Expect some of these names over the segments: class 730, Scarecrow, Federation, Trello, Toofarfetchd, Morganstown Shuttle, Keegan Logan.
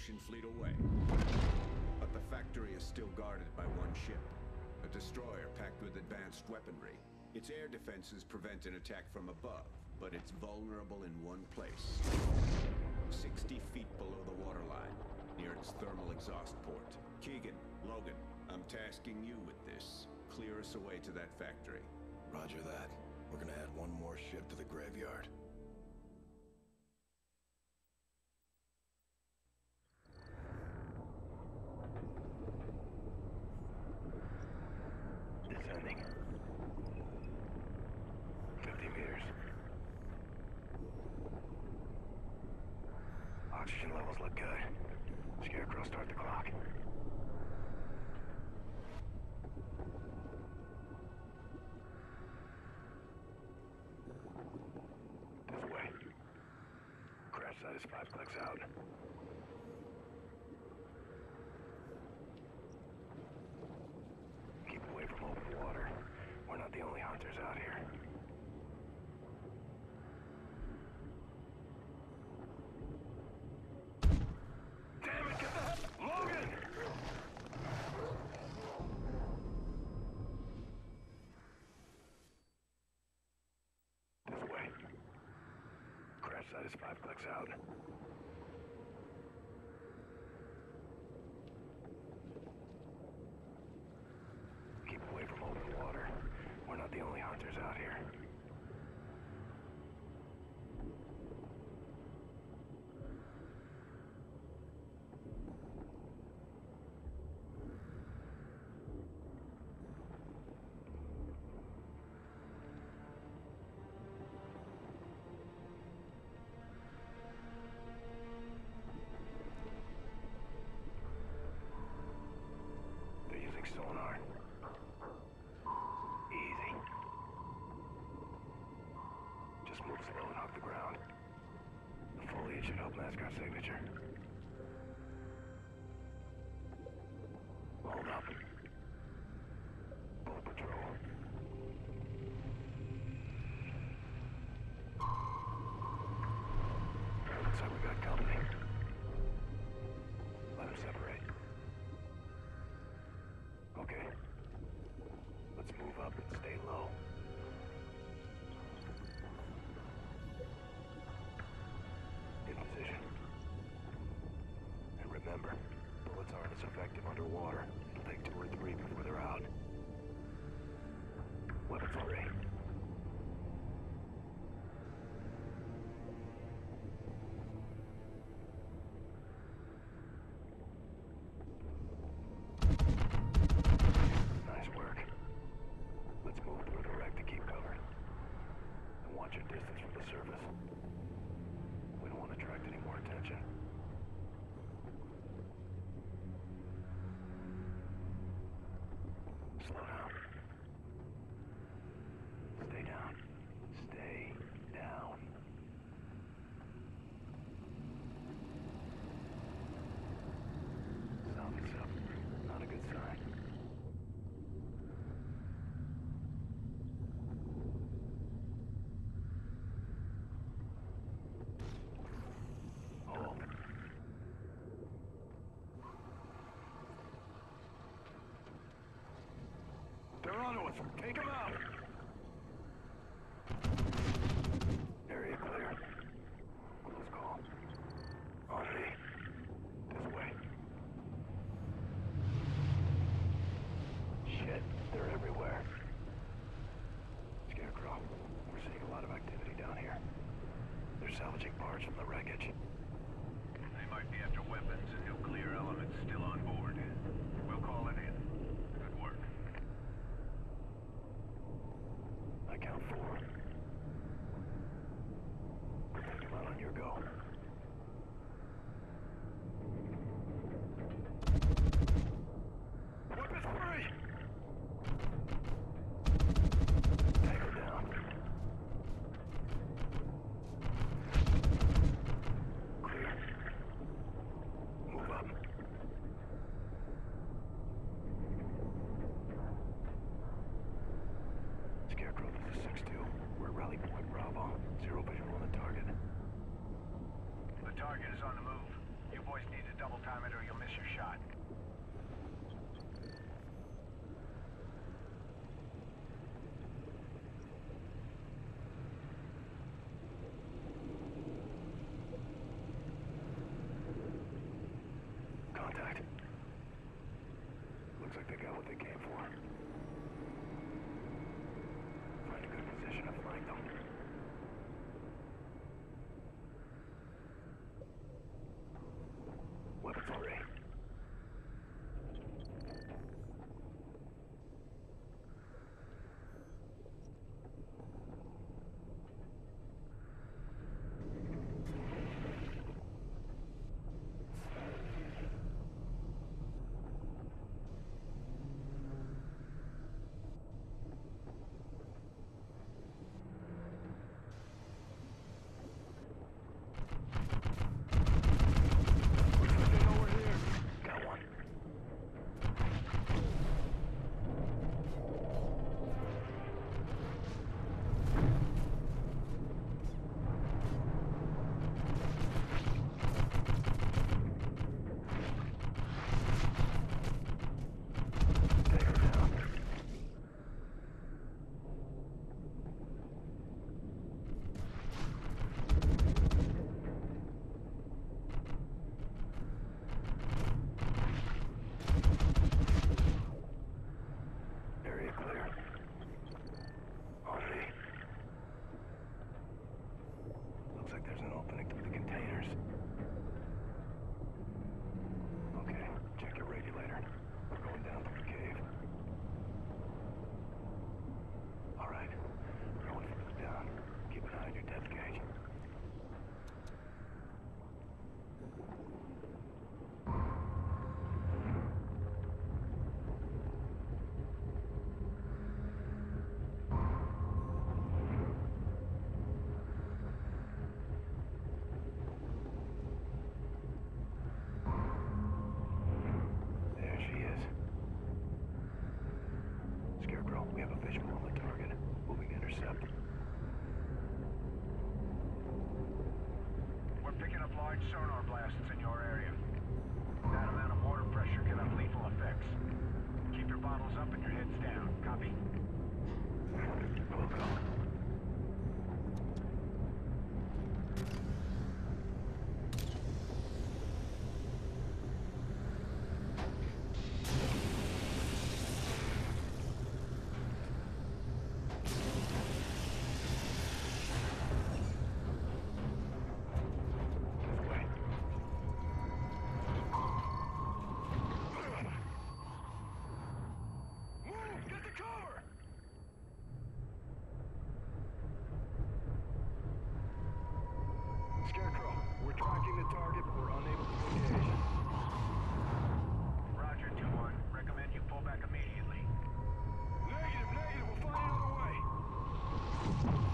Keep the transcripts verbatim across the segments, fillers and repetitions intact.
Federation fleet away. But the factory is still guarded by one ship, a destroyer packed with advanced weaponry. Its air defenses prevent an attack from above, but it's vulnerable in one place. sixty feet below the waterline, near its thermal exhaust port. Keegan, Logan, I'm tasking you with this. Clear us a way to that factory. Roger that. We're gonna add one more ship to the graveyard. Descending. fifty meters. Oxygen levels look good. Scarecrow, start the clock. This way. Crash site is five clicks out. Keep away from open water. We're not the only hunters out here. Damn it, get the hell! Logan! This way. Crash site is five clicks out. Keep away from open water. We're not the only hunters out here. They're using sonar. Easy. Just move slow and hug the ground. The foliage should help mask our signature. Hold up. Boat patrol. Looks like we got company. Let them separate. Okay. Let's move up and stay low. In position. And remember, bullets aren't as effective underwater. It'll take two or three before they're out. Weapons ready. Let's move through direct to keep cover. And watch your distance from the surface. We don't want to attract any more attention. Slow down. Stay down. Stay down. Something's up. Not a good sign. They're onto us! Take them out! Area clear. Close call. On me. This way. Shit, they're everywhere. Scarecrow, we're seeing a lot of activity down here. They're salvaging parts from the wreckage. They might be after weapons and nuclear elements still on board. We'll call it in. I count four. Protect them out on your go. Weapons free! Tanker down. Clear. Move up. Scarecrow, this is six two. We're at Rally Point Bravo. Zero visual on the target. The target is on the move. You boys need to double time it or you'll miss your shot. Contact. Looks like they got what they came for. Find a good position to flank them. Weapons array. Sonar blasts in your area. That amount of water pressure can have lethal effects. Keep your bottles up and your heads down. Copy? We'll go. Scarecrow, we're tracking the target, but we're unable to engage. Roger, two one. Recommend you pull back immediately. Negative, negative. We'll find another way.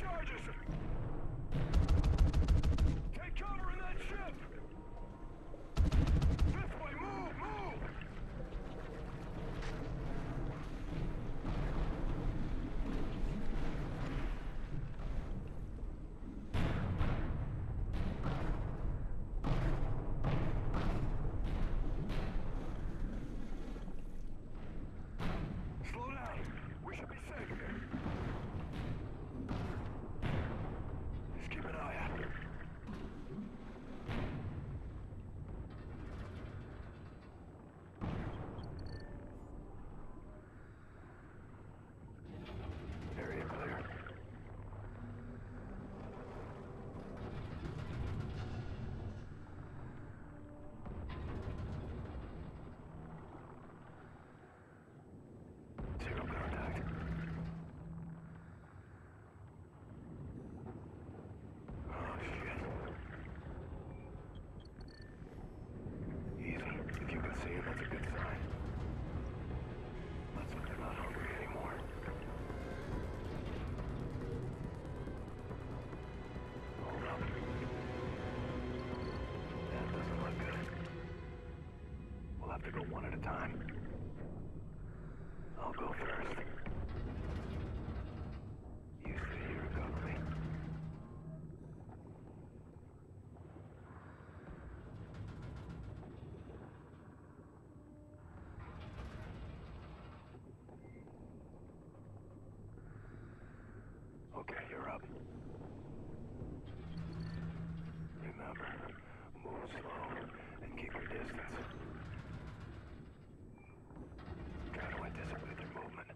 Charges! Take cover in that ship! This way, move, move! Slow down! We should be safe here. Okay, you're up. go slow and keep your distance. Try to anticipate their movement.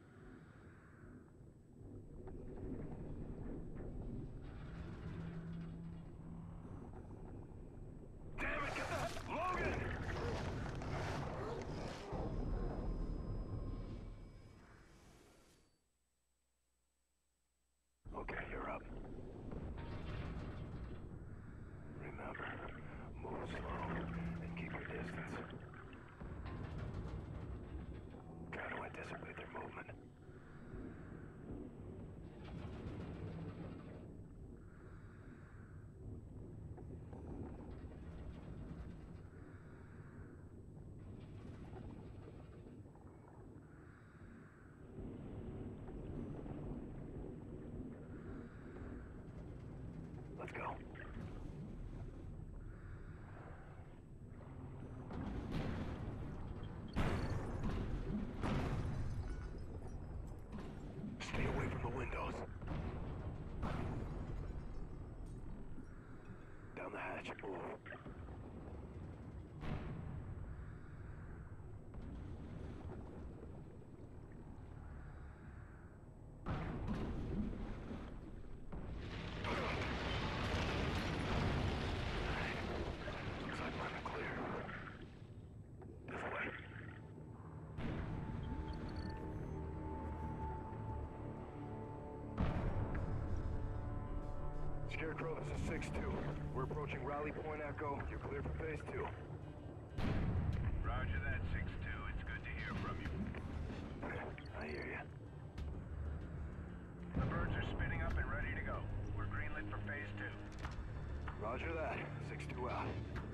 Damn it, get the heck, Logan! Okay, you're up. Remember, move slow and keep your distance. Try to anticipate their movement. Let's go. Stay away from the windows. Down the hatch. Move. Scarecrow, this is six two. We're approaching Rally Point Echo. You're clear for phase two. Roger that, six two. It's good to hear from you. I hear ya. The birds are spinning up and ready to go. We're greenlit for phase two. Roger that. six two out.